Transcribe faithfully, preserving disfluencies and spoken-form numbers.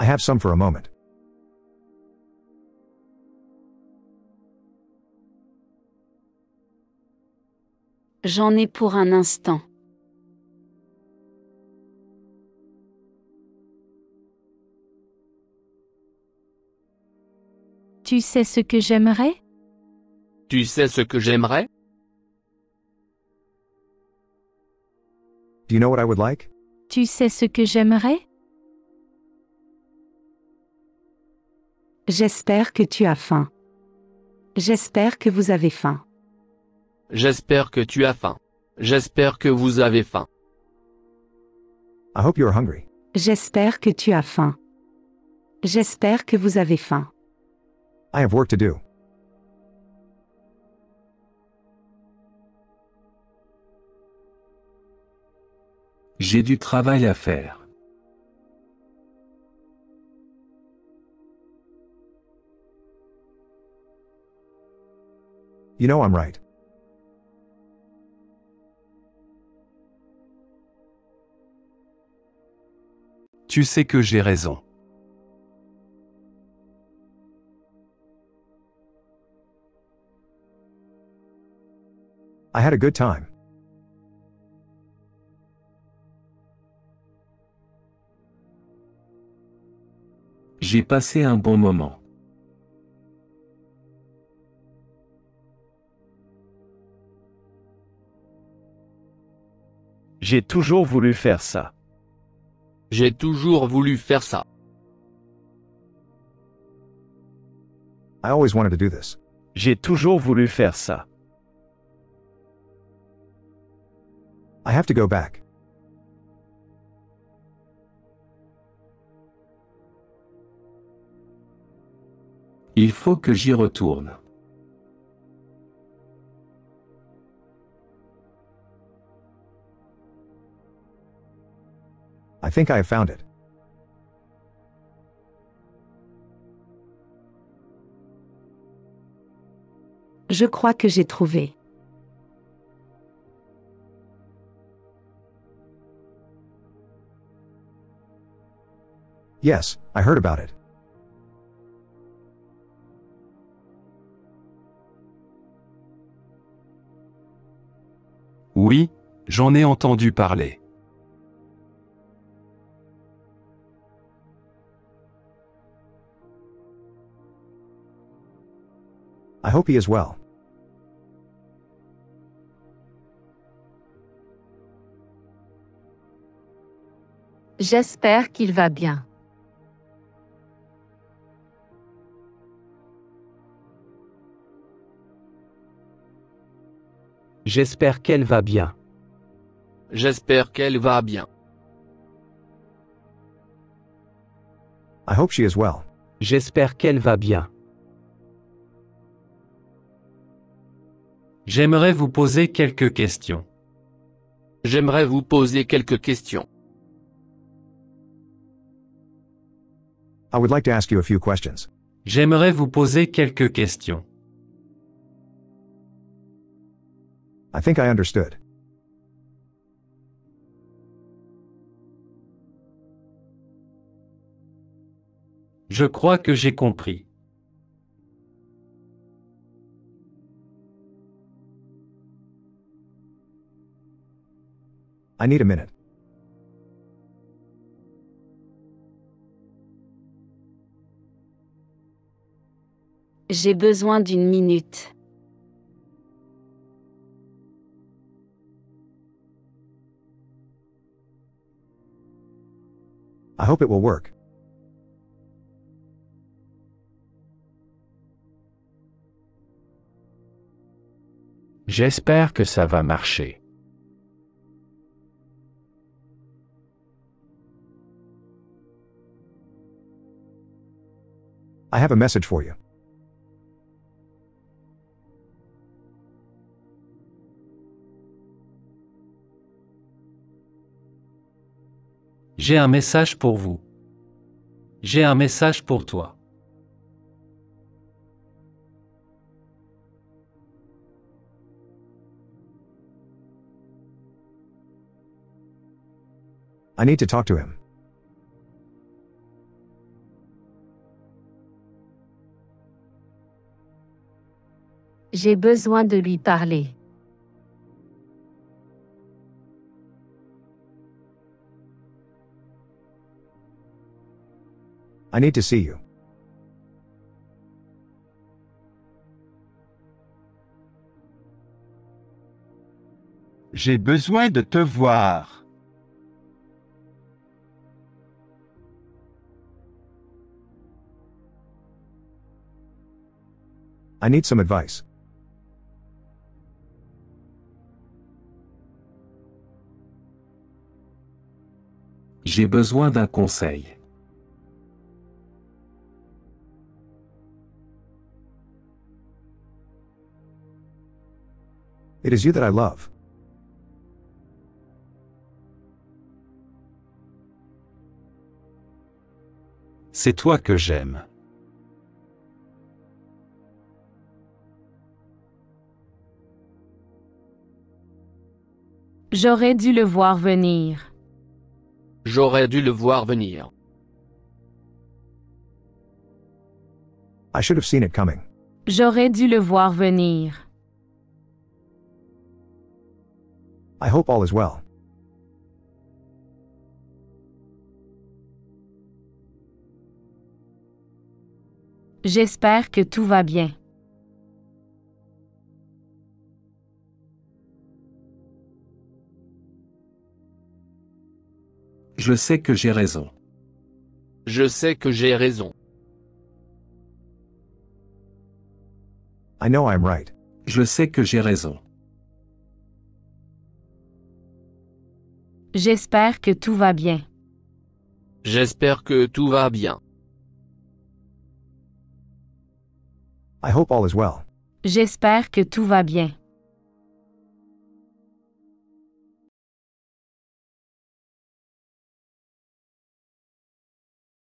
I have some for a moment. J'en ai pour un instant. Tu sais ce que j'aimerais? Tu sais ce que j'aimerais? Do you know what I would like? Tu sais ce que j'aimerais? J'espère que tu as faim. J'espère que vous avez faim. J'espère que tu as faim. J'espère que vous avez faim. I hope you're hungry. J'espère que tu as faim. J'espère que vous avez faim. I have work to do. J'ai du travail à faire. You know I'm right. Tu sais que j'ai raison. I had a good time. J'ai passé un bon moment. J'ai toujours voulu faire ça. J'ai toujours voulu faire ça. I always wanted to do this. J'ai toujours voulu faire ça. I have to go back. Il faut que j'y retourne. I think I have found it. Je crois que j'ai trouvé. Yes, I heard about it. Oui, j'en ai entendu parler. I hope he is well. J'espère qu'il va bien. J'espère qu'elle va bien. J'espère qu'elle va bien. I hope she is well. J'espère qu'elle va bien. J'aimerais vous poser quelques questions. J'aimerais vous poser quelques questions. I would like to ask you a few questions. J'aimerais vous poser quelques questions. I think I understood. Je crois que j'ai compris. I need a minute. J'ai besoin d'une minute. I hope it will work. J'espère que ça va marcher. I have a message for you. J'ai un message pour vous. J'ai un message pour toi. I need to talk to him. J'ai besoin de lui parler. I need to see you. J'ai besoin de te voir. I need some advice. J'ai besoin d'un conseil. It is you that I love. C'est toi que j'aime. J'aurais dû le voir venir. J'aurais dû le voir venir. I should have seen it coming. J'aurais dû le voir venir. I hope all is well. J'espère que tout va bien. Je sais que j'ai raison. Je sais que j'ai raison. I know I'm right. Je sais que j'ai raison. J'espère que tout va bien. J'espère que tout va bien. I hope all is well. J'espère que tout va bien.